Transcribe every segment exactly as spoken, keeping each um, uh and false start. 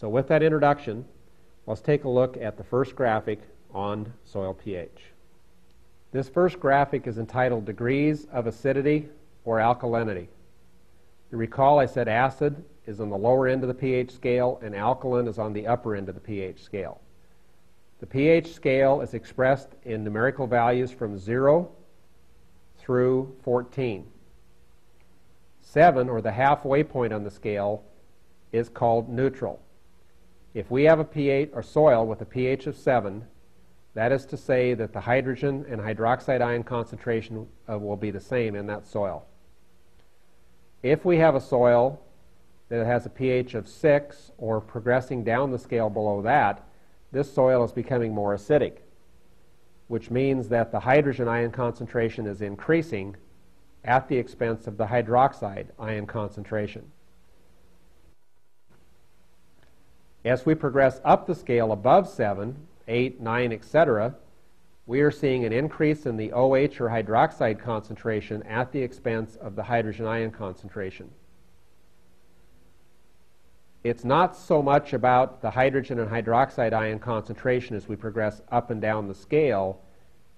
So with that introduction, let's take a look at the first graphic on soil pH. This first graphic is entitled Degrees of Acidity or Alkalinity. You recall I said acid is on the lower end of the pH scale and alkaline is on the upper end of the pH scale. The pH scale is expressed in numerical values from zero through fourteen. seven, or the halfway point on the scale, is called neutral. If we have a pH or soil with a pH of seven, that is to say that the hydrogen and hydroxide ion concentration uh, will be the same in that soil. If we have a soil that has a pH of six or progressing down the scale below that, this soil is becoming more acidic, which means that the hydrogen ion concentration is increasing at the expense of the hydroxide ion concentration. As we progress up the scale above seven, eight, nine, et cetera, we are seeing an increase in the O H or hydroxide concentration at the expense of the hydrogen ion concentration. It's not so much about the hydrogen and hydroxide ion concentration as we progress up and down the scale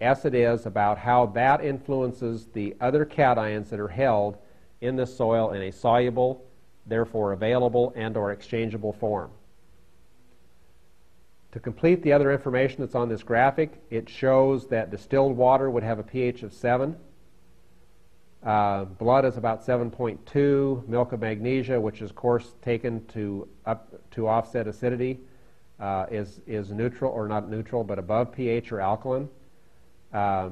as it is about how that influences the other cations that are held in the soil in a soluble, therefore available and or exchangeable form. To complete the other information that's on this graphic, it shows that distilled water would have a pH of seven. Uh, blood is about seven point two. Milk of magnesia, which is of course taken to, up, to offset acidity, uh, is, is neutral, or not neutral, but above pH or alkaline. Uh,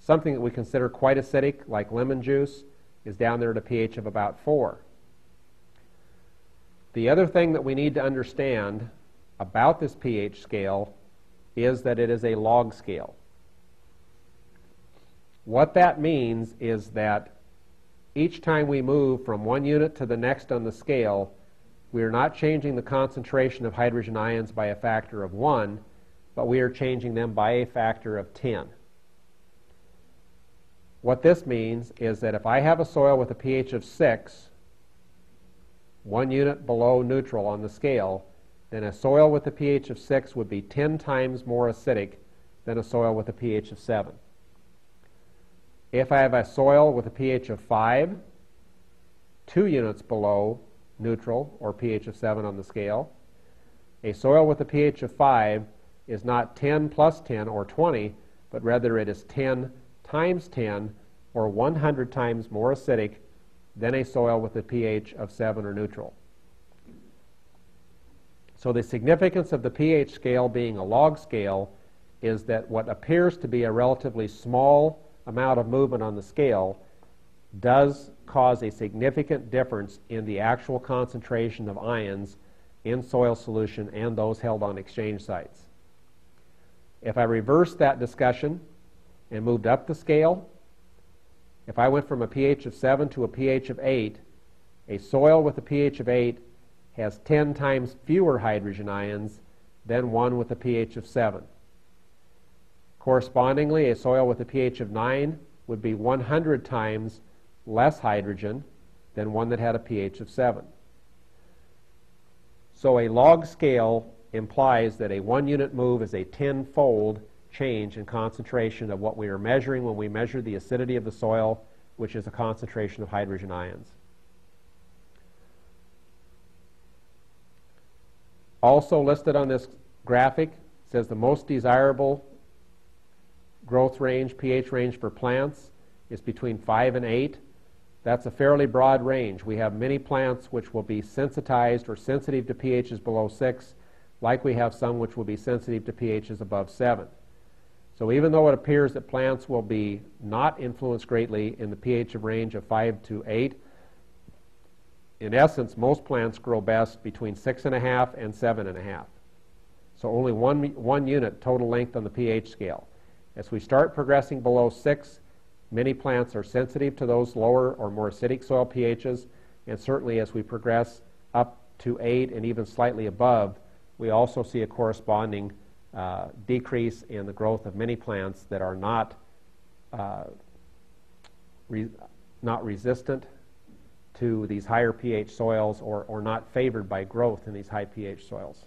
something that we consider quite acidic, like lemon juice, is down there at a pH of about four. The other thing that we need to understand about this pH scale is that it is a log scale. What that means is that each time we move from one unit to the next on the scale, we are not changing the concentration of hydrogen ions by a factor of one, but we are changing them by a factor of ten. What this means is that if I have a soil with a pH of six, one unit below neutral on the scale, then a soil with a pH of six would be ten times more acidic than a soil with a pH of seven. If I have a soil with a pH of five, two units below neutral or pH of seven on the scale, a soil with a pH of five is not ten plus ten or twenty, but rather it is ten times ten or one hundred times more acidic than a soil with a pH of seven or neutral. So the significance of the pH scale being a log scale is that what appears to be a relatively small amount of movement on the scale does cause a significant difference in the actual concentration of ions in soil solution and those held on exchange sites. If I reversed that discussion and moved up the scale, if I went from a pH of seven to a pH of eight, a soil with a pH of eight has ten times fewer hydrogen ions than one with a pH of seven. Correspondingly, a soil with a pH of nine would be one hundred times less hydrogen than one that had a pH of seven. So a log scale implies that a one unit move is a tenfold change in concentration of what we are measuring when we measure the acidity of the soil, which is a concentration of hydrogen ions. Also listed on this graphic says the most desirable growth range, pH range for plants is between five and eight. That's a fairly broad range. We have many plants which will be sensitized or sensitive to pHs below six, like we have some which will be sensitive to pHs above seven. So even though it appears that plants will be not influenced greatly in the pH of range of five to eight, in essence, most plants grow best between six and a half and seven and a half. So only one, one unit total length on the pH scale. As we start progressing below six, many plants are sensitive to those lower or more acidic soil pHs, and certainly as we progress up to eight and even slightly above, we also see a corresponding uh, decrease in the growth of many plants that are not, uh, re not resistant to these higher pH soils or, or not favored by growth in these high pH soils.